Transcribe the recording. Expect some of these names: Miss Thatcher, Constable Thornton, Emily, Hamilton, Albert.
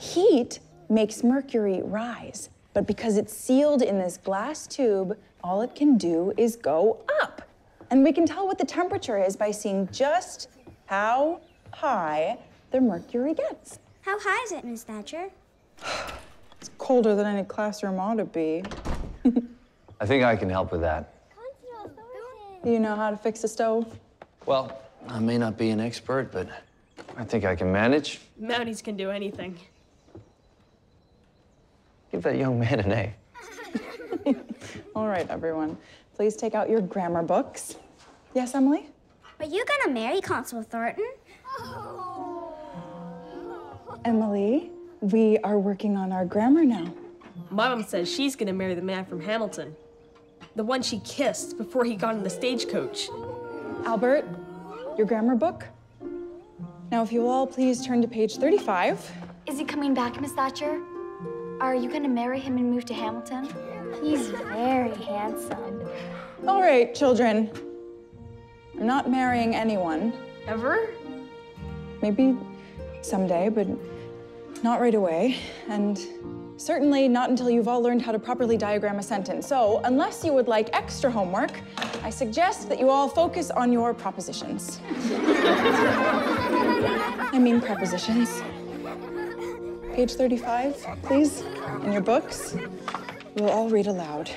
Heat makes mercury rise, but because it's sealed in this glass tube, all it can do is go up. And we can tell what the temperature is by seeing just how high the mercury gets. How high is it, Miss Thatcher? It's colder than any classroom ought to be. I think I can help with that. Constable Thornton. Do you know how to fix a stove? Well, I may not be an expert, but I think I can manage. Mounties can do anything. Give that young man an A. All right, everyone. Please take out your grammar books. Yes, Emily? Are you gonna marry Constable Thornton? Oh. Emily, we are working on our grammar now. My mom says she's gonna marry the man from Hamilton. The one she kissed before he got in the stagecoach. Albert, your grammar book. Now, if you all please turn to page 35. Is he coming back, Miss Thatcher? Are you gonna marry him and move to Hamilton? He's very handsome. All right, children. I'm not marrying anyone. Ever? Maybe someday, but not right away. And certainly not until you've all learned how to properly diagram a sentence. So unless you would like extra homework, I suggest that you all focus on your propositions. I mean prepositions. Page 35, please, in your books. We'll all read aloud.